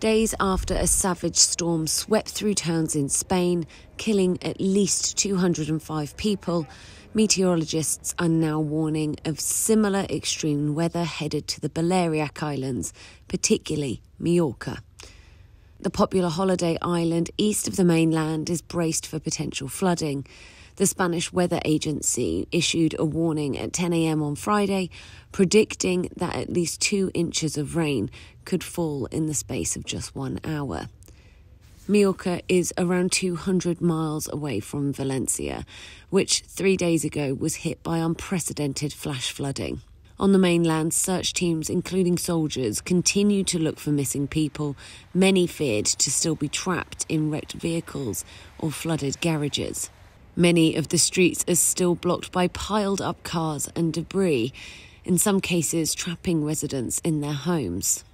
days after a savage storm swept through towns in Spain, killing at least 205 people, meteorologists are now warning of similar extreme weather headed to the Balearic Islands, particularly Majorca. The popular holiday island east of the mainland is braced for potential flooding. The Spanish Weather Agency issued a warning at 10 a.m. on Friday, predicting that at least 2 inches of rain could fall in the space of just 1 hour. Majorca is around 200 miles away from Valencia, which 3 days ago was hit by unprecedented flash flooding. On the mainland, search teams, including soldiers, continue to look for missing people, many feared to still be trapped in wrecked vehicles or flooded garages. Many of the streets are still blocked by piled-up cars and debris, in some cases trapping residents in their homes.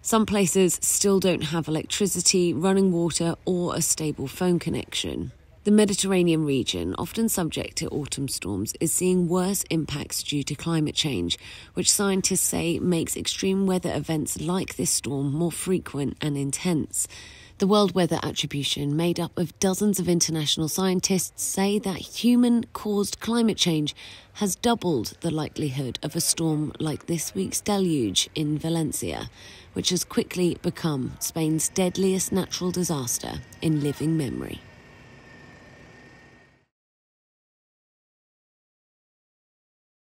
Some places still don't have electricity, running water, or a stable phone connection. The Mediterranean region, often subject to autumn storms, is seeing worse impacts due to climate change, which scientists say makes extreme weather events like this storm more frequent and intense. The World Weather Attribution, made up of dozens of international scientists, say that human-caused climate change has doubled the likelihood of a storm like this week's deluge in Valencia, which has quickly become Spain's deadliest natural disaster in living memory.